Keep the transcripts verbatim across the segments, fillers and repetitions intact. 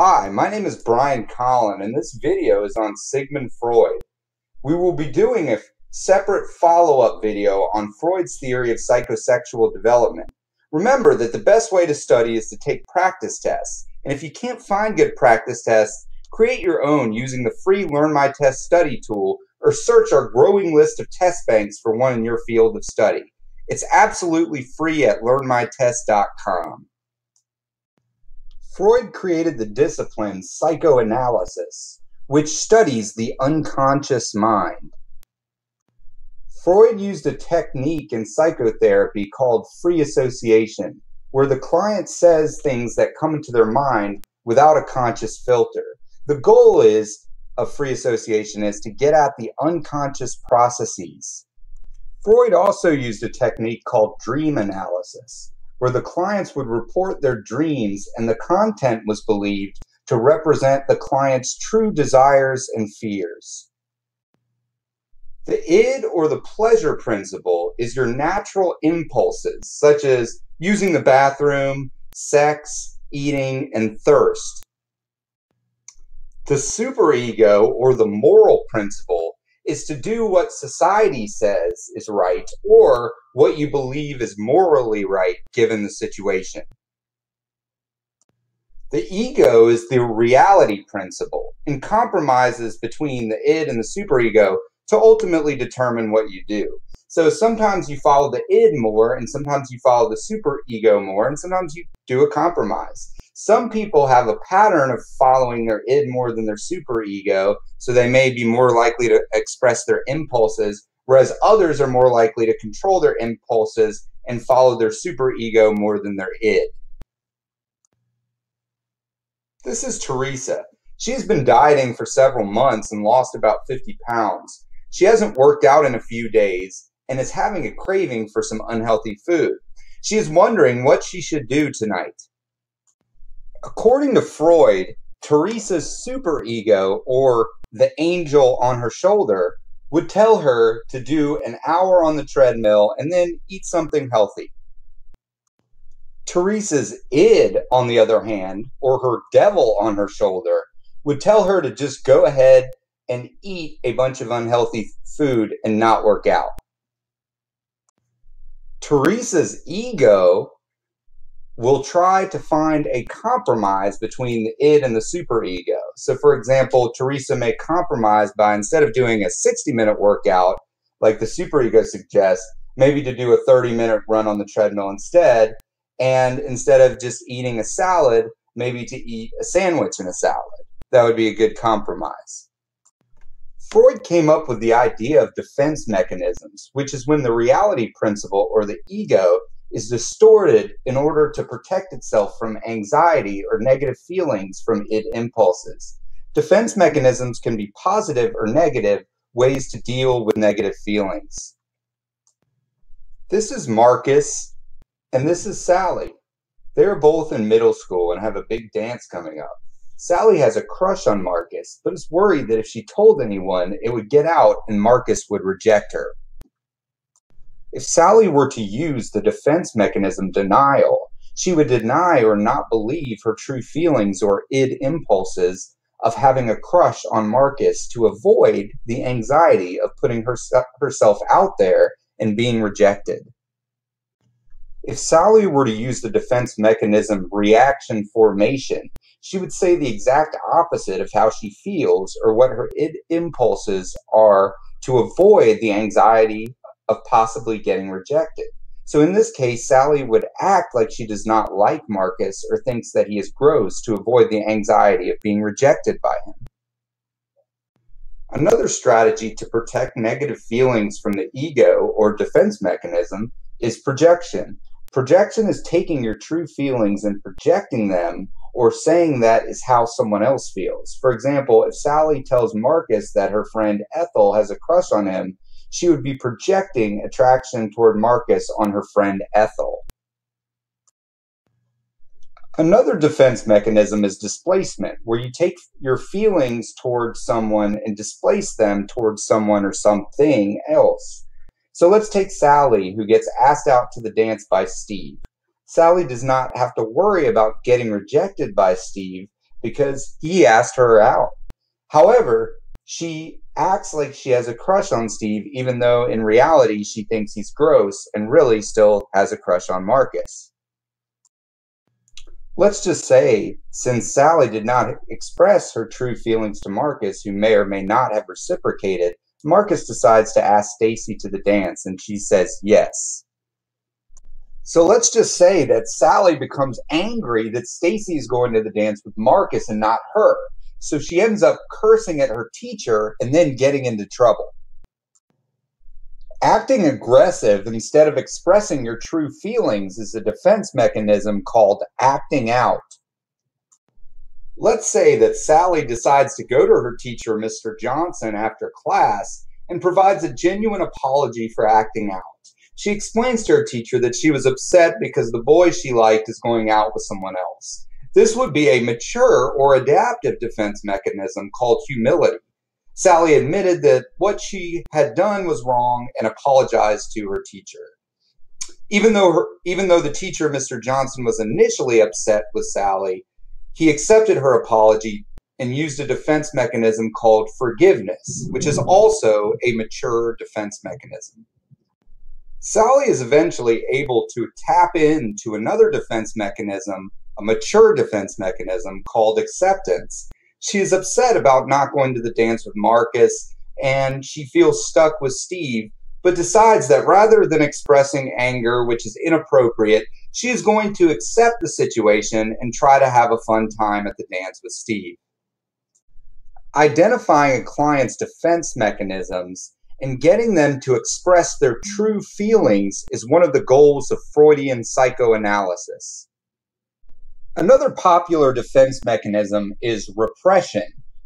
Hi, my name is Brian Collin, and this video is on Sigmund Freud. We will be doing a separate follow-up video on Freud's theory of psychosexual development. Remember that the best way to study is to take practice tests, and if you can't find good practice tests, create your own using the free Learn My Test study tool, or search our growing list of test banks for one in your field of study. It's absolutely free at learn my test dot com. Freud created the discipline psychoanalysis, which studies the unconscious mind. Freud used a technique in psychotherapy called free association, where the client says things that come into their mind without a conscious filter. The goal is of free association is to get at the unconscious processes. Freud also used a technique called dream analysis, where the clients would report their dreams and the content was believed to represent the client's true desires and fears. The id or the pleasure principle is your natural impulses, such as using the bathroom, sex, eating, and thirst. The superego or the moral principle is to do what society says is right or what you believe is morally right given the situation. The ego is the reality principle and compromises between the id and the superego to ultimately determine what you do. So sometimes you follow the id more and sometimes you follow the superego more and sometimes you do a compromise. Some people have a pattern of following their id more than their superego, so they may be more likely to express their impulses, whereas others are more likely to control their impulses and follow their superego more than their id. This is Teresa. She's been dieting for several months and lost about fifty pounds. She hasn't worked out in a few days and is having a craving for some unhealthy food. She is wondering what she should do tonight. According to Freud, Teresa's superego, or the angel on her shoulder, would tell her to do an hour on the treadmill and then eat something healthy. Teresa's id, on the other hand, or her devil on her shoulder, would tell her to just go ahead and eat a bunch of unhealthy food and not work out. Teresa's ego will try to find a compromise between the id and the superego. So for example, Teresa may compromise by, instead of doing a sixty minute workout, like the superego suggests, maybe to do a thirty minute run on the treadmill instead, and instead of just eating a salad, maybe to eat a sandwich and a salad. That would be a good compromise. Freud came up with the idea of defense mechanisms, which is when the reality principle, or the ego, is distorted in order to protect itself from anxiety or negative feelings from id impulses. Defense mechanisms can be positive or negative ways to deal with negative feelings. This is Marcus and this is Sally. They're both in middle school and have a big dance coming up. Sally has a crush on Marcus, but is worried that if she told anyone, it would get out and Marcus would reject her. If Sally were to use the defense mechanism denial, she would deny or not believe her true feelings or id impulses of having a crush on Marcus to avoid the anxiety of putting herself out there and being rejected. If Sally were to use the defense mechanism reaction formation, she would say the exact opposite of how she feels or what her id impulses are to avoid the anxiety of possibly getting rejected. So in this case, Sally would act like she does not like Marcus or thinks that he is gross to avoid the anxiety of being rejected by him. Another strategy to protect negative feelings from the ego or defense mechanism is projection. Projection is taking your true feelings and projecting them or saying that is how someone else feels. For example, if Sally tells Marcus that her friend Ethel has a crush on him, she would be projecting attraction toward Marcus on her friend Ethel. Another defense mechanism is displacement, where you take your feelings towards someone and displace them towards someone or something else. So let's take Sally, who gets asked out to the dance by Steve. Sally does not have to worry about getting rejected by Steve because he asked her out. However, she acts like she has a crush on Steve, even though in reality she thinks he's gross and really still has a crush on Marcus. Let's just say, since Sally did not express her true feelings to Marcus, who may or may not have reciprocated, Marcus decides to ask Stacy to the dance, and she says yes. So let's just say that Sally becomes angry that Stacy is going to the dance with Marcus and not her. So she ends up cursing at her teacher and then getting into trouble. Acting aggressive instead of expressing your true feelings is a defense mechanism called acting out. Let's say that Sally decides to go to her teacher, Mister Johnson, after class and provides a genuine apology for acting out. She explains to her teacher that she was upset because the boy she liked is going out with someone else. This would be a mature or adaptive defense mechanism called humility. Sally admitted that what she had done was wrong and apologized to her teacher. Even though, her, even though the teacher, Mister Johnson, was initially upset with Sally, he accepted her apology and used a defense mechanism called forgiveness, which is also a mature defense mechanism. Sally is eventually able to tap into another defense mechanism, a mature defense mechanism called acceptance. She is upset about not going to the dance with Marcus, and she feels stuck with Steve, but decides that rather than expressing anger, which is inappropriate, she is going to accept the situation and try to have a fun time at the dance with Steve. Identifying a client's defense mechanisms and getting them to express their true feelings is one of the goals of Freudian psychoanalysis. Another popular defense mechanism is repression,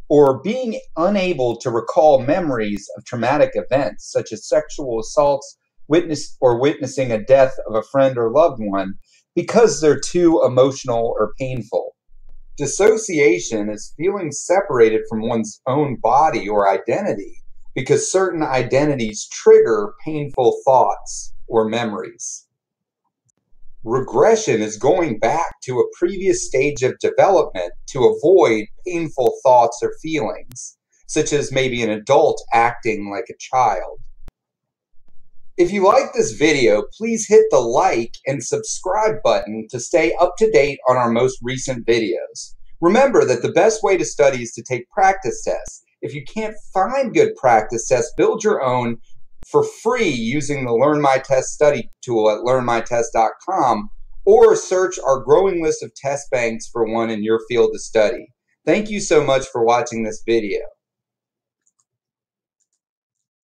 or being unable to recall memories of traumatic events, such as sexual assaults, witness, or witnessing a death of a friend or loved one, because they're too emotional or painful. Dissociation is feeling separated from one's own body or identity, because certain identities trigger painful thoughts or memories. Regression is going back to a previous stage of development to avoid painful thoughts or feelings, such as maybe an adult acting like a child. If you like this video, please hit the like and subscribe button to stay up to date on our most recent videos. Remember that the best way to study is to take practice tests. If you can't find good practice tests, build your own for free using the Learn My Test study tool at learn my test dot com, or search our growing list of test banks for one in your field to study. Thank you so much for watching this video.